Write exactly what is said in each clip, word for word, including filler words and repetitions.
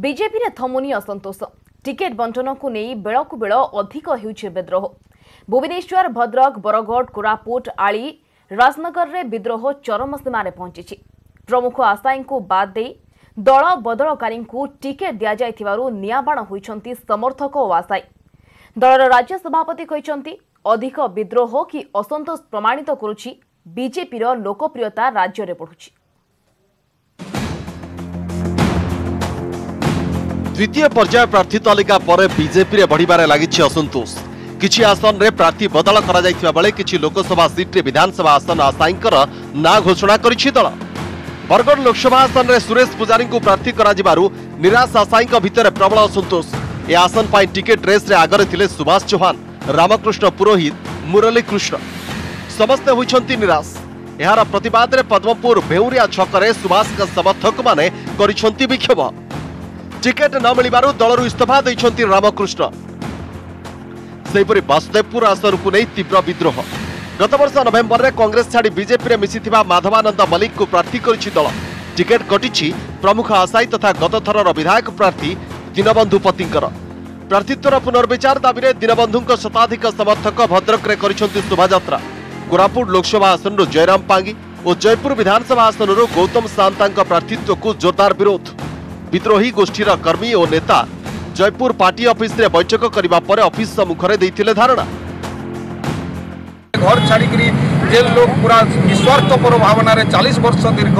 BJP रे थमुनी असंतोष ticket बंटन को नहीं बेलू बेल अधिक होद्रोह भुवनेश्वर भद्रक बरगढ़ कोरापुट आली राजनगर में विद्रोह चरम सीमार पहुंची प्रमुख आशायी को बाद दे दल बदलकारी टिकेट दि जावर निबाण होती समर्थक और आशायी दलर राज्य सभापति अधिक विद्रोह कि असंतोष प्रमाणित करुछि बीजेपी रो लोकप्रियता राज्य रे बढ़ुछि। द्वितीय पर्याय प्रार्थी तालिका पर बीजेपी रे बढ़िबारे लागिछि असंतोष किछि आसन रे प्रार्थी बदल करा जायथिबा बेले किछि लोकसभा सीट रे विधानसभा आसन आशायींकर ना घोषणा करिछि दल। बरगढ़ लोकसभा आसन रे सुरेश पुजारी को प्रार्थी करा जिबारु निराश आशायींक भितर प्रबल असंतोष। ए आसन पर टिकेट रेस रे आगरे थिले सुभाष चौहान रामकृष्ण पुरोहित मुरली कृष्ण समस्ते होइछन्ति निराश। एहार प्रतिवाद रे पद्मपुर भेउरिया छकरे सुभाष का समर्थक माने करिछन्ति विक्षोभ टिकेट न मिलिबारु दलरु इस्तफा दैछन्ति रामकृष्ण। सेहिपरि वासुदेवपुर आसन को नहीं तीव्र विद्रोह गत वर्ष नवेम्बर में कांग्रेस छाड़ी बीजेपी में मिसिथिबा माधवानंद मल्लिक को प्रार्थी करिछि दल टिकेट कटिछि प्रमुख आशायी तथा गत थरर विधायक प्रार्थी दीनबंधु पतिंकर। प्रार्थीत्वर पुनर्विचार दाबी रे दीनबंधु शताधिक समर्थक भद्रक रे करिछन्ति शोभायात्रा। कोरापुट लोकसभा आसन जयराम पांगी और जयपुर विधानसभा आसन गौतम सान्ता प्रार्थित्व को जोरदार विरोध। विद्रोही गोष्ठीर कर्मी और नेता जयपुर पार्टी ऑफिस रे बैठक करिबा परे ऑफिस सम्मुखरे दैथिले धारणा। घर छाड़ी जे लोग पूरा निस्वार्थपर भावना रे चालीस वर्ष दीर्घ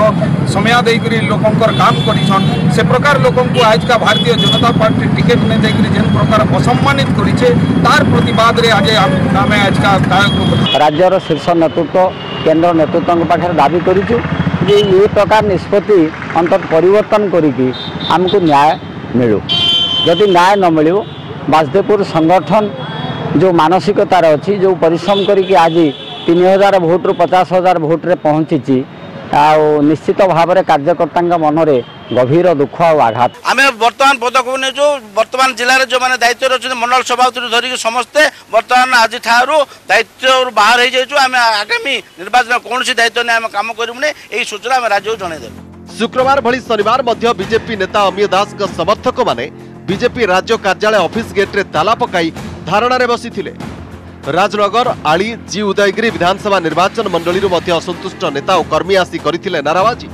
समय देकर लोकंकर काम करिछन से प्रकार लोकों को आज का भारतीय जनता पार्टी टिकेट ने देकर जेन प्रकार असम्मानित करिछे तार प्रतिवाद रे आज आमे आज का राज्यर शीर्ष नेतृत्व केन्द्र नेतृत्व पाखे दाबी करूँ कि ये प्रकार निष्पत्ति अंतर परिवर्तन करी आमको न्याय मिलू। यदि न्याय न मिल वासुदेवपुर संगठन जो मानसिकतार अच्छी जो परिश्रम करी आज तीन हजार भोट्रु पचास हजार भोट्रे पहुँची निश्चित भाव में कार्यकर्ता मनरे गभीर दुख और आघात। आम बर्तमान पदक्षेप ने जो बर्तमान जिले में जो मैंने दायित्व रही मंडल सभापति धरिक समस्ते बर्तमान आज ठारू दायित्व बाहर हो जाइए आम आगामी निर्वाचन कौन दायित्व नहीं आम काम करूने यही सूचना आम राज्य को जनईदेव। शुक्रवार भली शनिवार मध्य बीजेपी नेता अमिय दास का समर्थक माने बीजेपी राज्य कार्यालय ऑफिस गेट रे ताला पकाई धारणा रे बसिथिले। राजनगर आली जी उदयगिरी विधानसभा निर्वाचन मंडली असंतुष्ट नेता और कर्मी आसी करथिले नाराबाजी।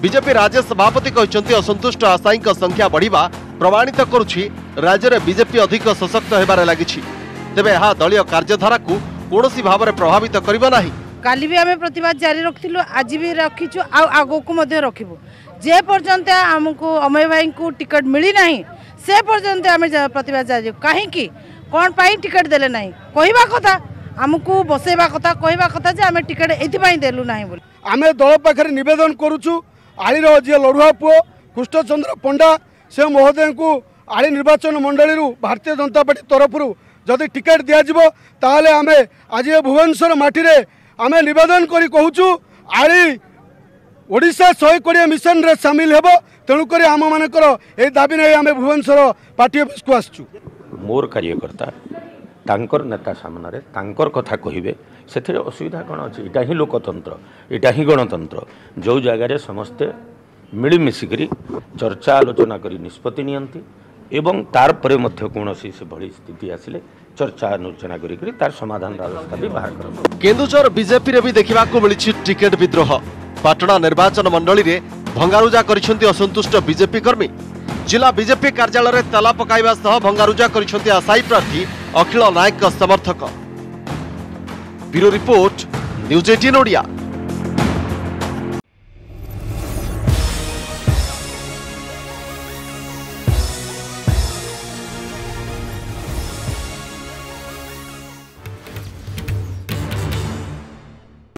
बीजेपी राज्य सभापति कहते असंतुष्ट आशायी संख्या बढ़िबा प्रमाणित करुछि राज्य रे बीजेपी अधिक सशक्त हेबार लागिछि। तेबे हा दलीय कार्यधारा को कोनोसी भाव रे प्रभावित करिबा नाही। काली भी आमे प्रतिवाद जारी रखिलु आज भी रखिछु आ आगो को मध्ये रखिबो जे पर्यंत हमको अमय भाई को टिकट मिली नाही से पर्यंत आमे प्रतिवाद जारी काहे की कोन पाई टिकट देले नाही कहिबा कथा हमको बसेबा कथा कहिबा कथा जे आमे टिकट एथि पाई देलु नाही बोल आमे दल पाखरे निवेदन करूछु। आलीर जी लड़ुआ पुओ कृष्णचंद्र पंडा से महोदय को आली निर्वाचन मंडली भारतीय जनता पार्टी तरफ जदि टिकेट दिज्व ताल आम आज भुवनेश्वर मटी आम नवेदन करी कहूँ आली ओडिशा सौ कोड़े मिशन रे सामिल हेब तेणुक आम मानकर यह दाबी नहीं आम भुवनेश्वर पार्टी ऑफिस को आसचु। मोर कार्यकर्ता तांकर नेता सामना रे तांकर कथा कहिबे सेथिरे असुविधा कोन अछि। इटा ही लोकतंत्र इटा ही गणतंत्र जो जगह रे समस्ते मिलमिशी करी चर्चा आलोचना करी निष्पत्ति नियंती एवं तार परे मध्ये कोनोसी से बड़ी स्थिति आसिले चर्चा आलोचना करी करी तार समाधान रास्ता भी बाहर करब। केंदुझर बीजेपी रे भी देखिबा को मिलिछि टिकेट विद्रोह। पाटणा निर्वाचन मंडली रे भंगारुजा करिसंती असंतुष्ट बीजेपी कर्मी जिला बीजेपी कार्यालय रे ताला पकाइबा सह भंगारुजा करिसंती आशायी प्रार्थी अखिल नायक समर्थक। ब्यूरो रिपोर्ट न्यूज अठारह ओडिया।